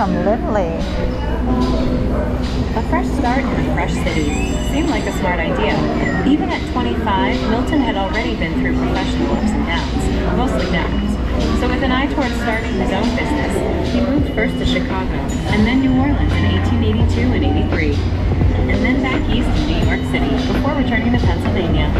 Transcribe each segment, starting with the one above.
Welcome, Lindley. A fresh start in a fresh city seemed like a smart idea. Even at 25, Milton had already been through professional ups and downs, mostly downs. So with an eye towards starting his own business, he moved first to Chicago, and then New Orleans in 1882 and 83, and then back east to New York City before returning to Pennsylvania.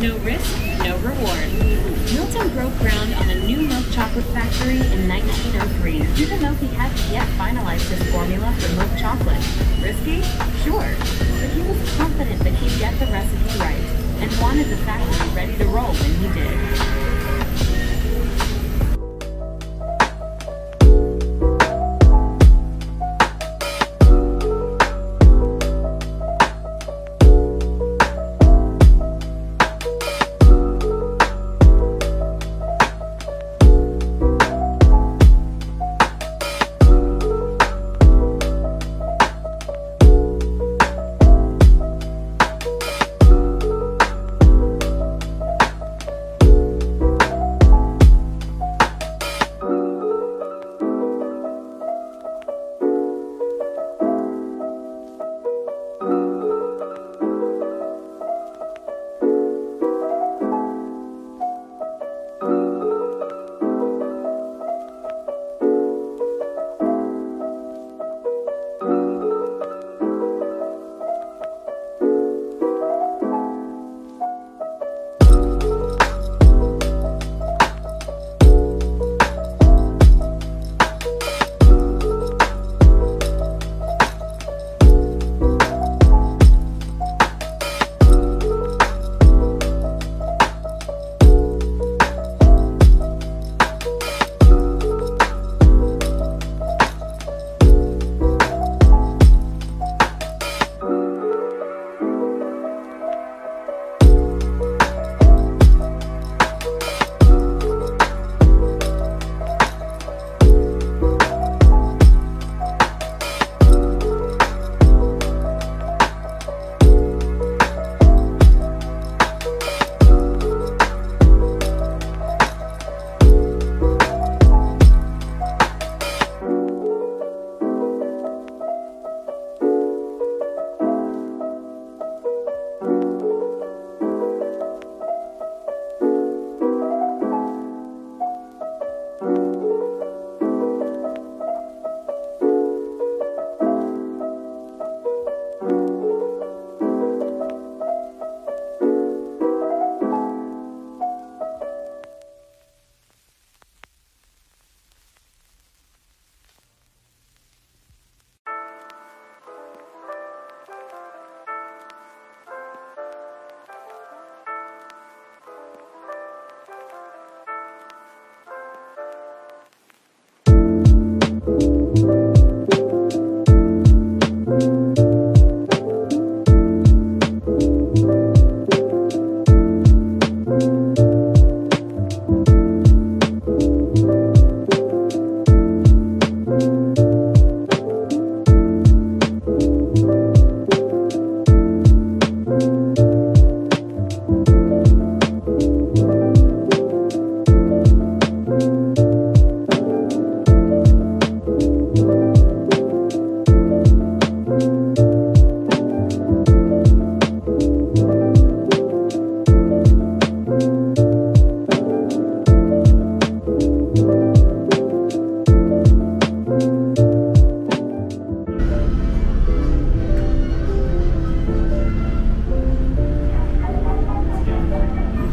No risk, no reward. Milton broke ground on a new milk chocolate factory in 1903, even though he hadn't yet finalized his formula for milk chocolate. Risky? Sure. But he was confident that he'd get the recipe right and wanted the factory ready to roll when he did.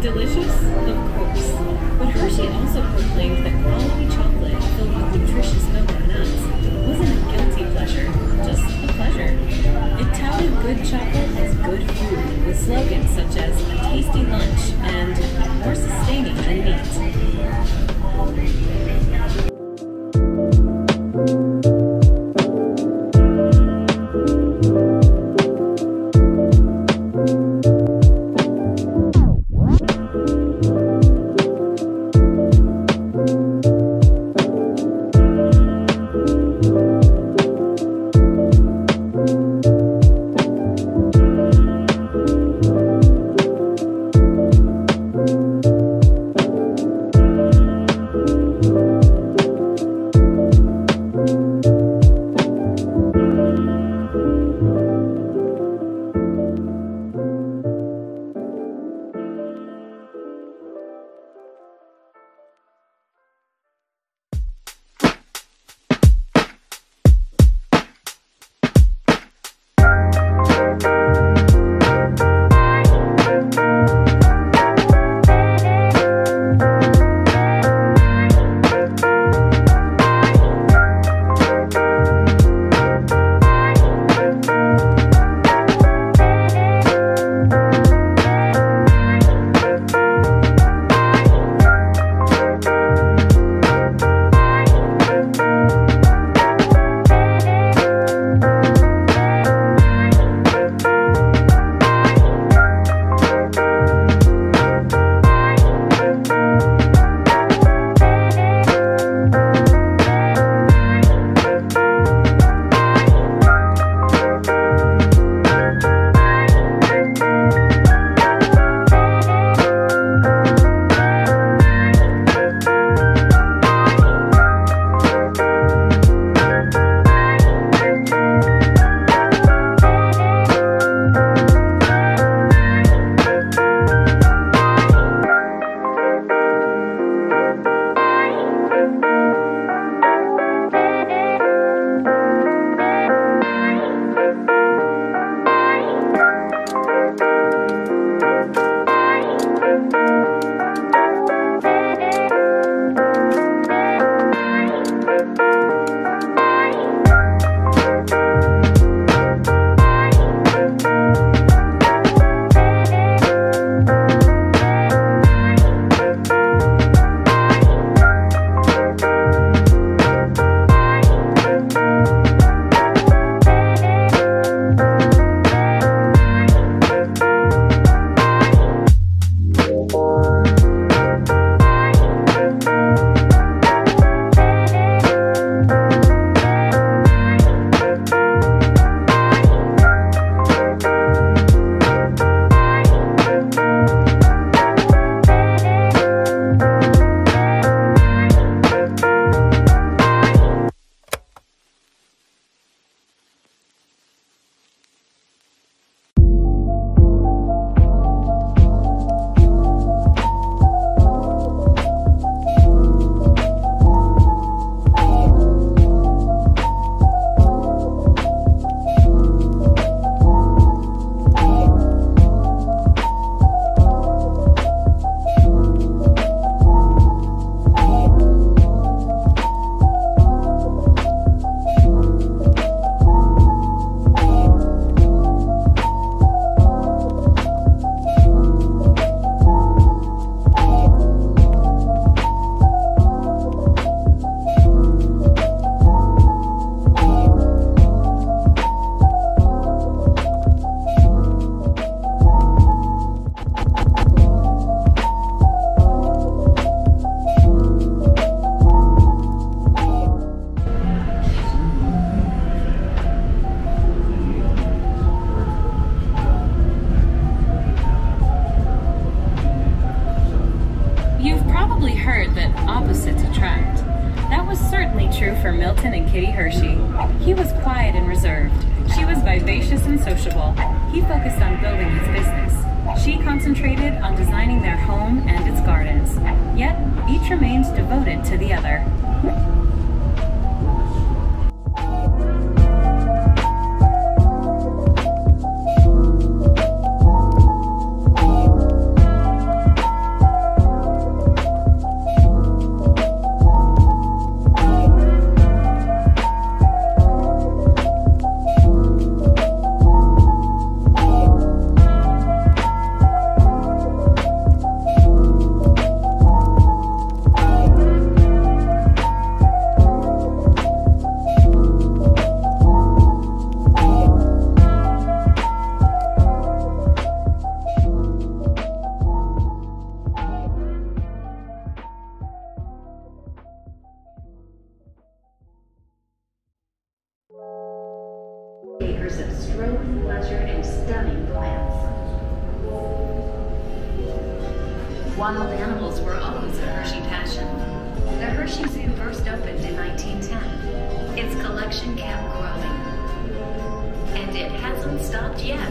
Delicious, of course. But Hershey also proclaimed that quality chocolate filled with nutritious milk and nuts wasn't a guilty pleasure, just a pleasure. It touted good chocolate as good food, with slogans such as a tasty lunch and more sustaining than meat. Wild animals were always a Hershey passion. The Hershey Zoo first opened in 1910. Its collection kept growing, and it hasn't stopped yet.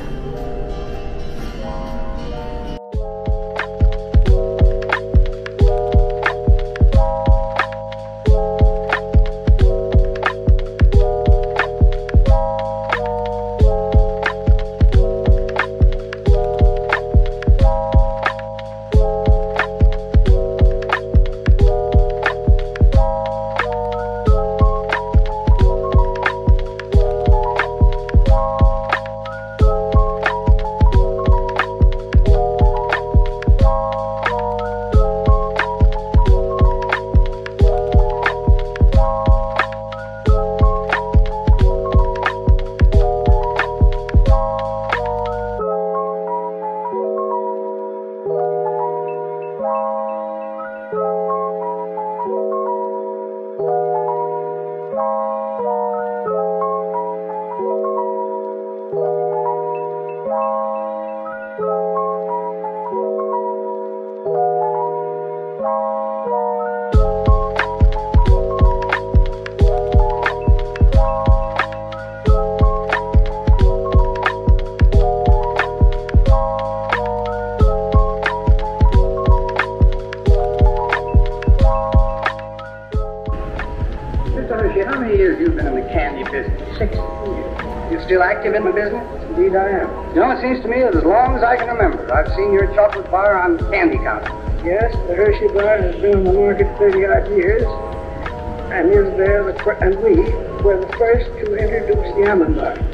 How many years you've been in the candy business? 16 years. You're still active in the business? Indeed I am. You know, it seems to me that as long as I can remember, I've seen your chocolate bar on candy counters. Yes, the Hershey bar has been on the market 30-odd years, and we were the first to introduce the almond bar.